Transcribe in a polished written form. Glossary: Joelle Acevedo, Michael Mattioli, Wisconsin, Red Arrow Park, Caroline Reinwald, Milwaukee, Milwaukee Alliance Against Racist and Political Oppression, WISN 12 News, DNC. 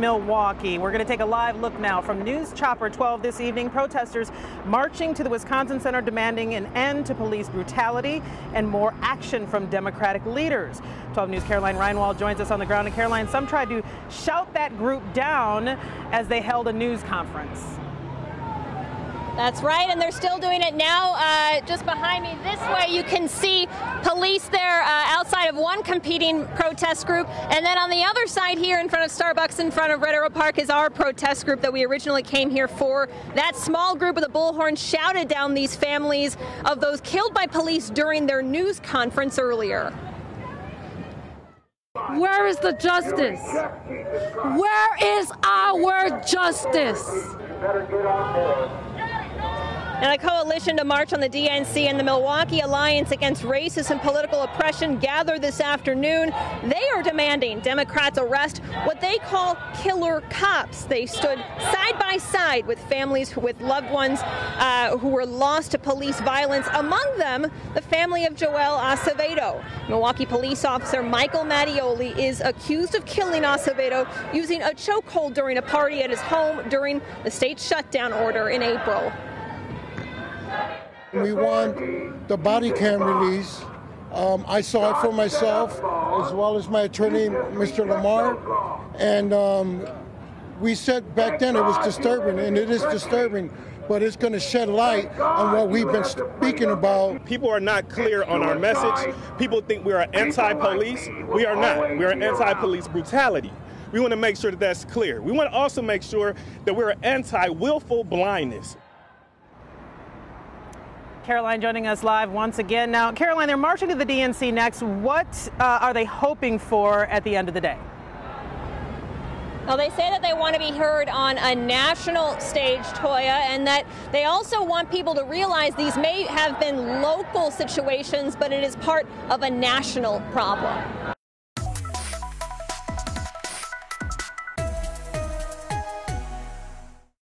Milwaukee. We're going to take a live look now from News Chopper 12 this evening. Protesters marching to the Wisconsin Center demanding an end to police brutality and more action from Democratic leaders. 12 News' Caroline Reinwald joins us on the ground. And Caroline, some tried to shout that group down as they held a news conference. That's right, and they're still doing it now. Just behind me this way, you can see police there outside of one competing protest group. And then on the other side here in front of Starbucks, in front of Red Arrow Park, is our protest group that we originally came here for. That small group of the Bullhorn shouted down these families of those killed by police during their news conference earlier. Where is the justice? Where is our justice? And a coalition to march on the DNC and the Milwaukee Alliance Against Racist and Political Oppression gathered this afternoon. They are demanding Democrats arrest what they call killer cops. They stood side by side with families with loved ones who were lost to police violence. Among them, the family of Joelle Acevedo. Milwaukee police officer Michael Mattioli is accused of killing Acevedo using a chokehold during a party at his home during the state shutdown order in April. We want the body cam release. I saw it for myself, as well as my attorney, Mr. Lamar. And we said back then it was disturbing, and it is disturbing, but it's going to shed light on what we've been speaking about. People are not clear on our message. People think we are anti-police. We are not. We are anti-police brutality. We want to make sure that that's clear. We want to also make sure that we're anti-willful blindness. Caroline joining us live once again. Now, Caroline, they're marching to the DNC next. What are they hoping for at the end of the day? Well, they say that they want to be heard on a national stage, Toya, and that they also want people to realize these may have been local situations, but it is part of a national problem.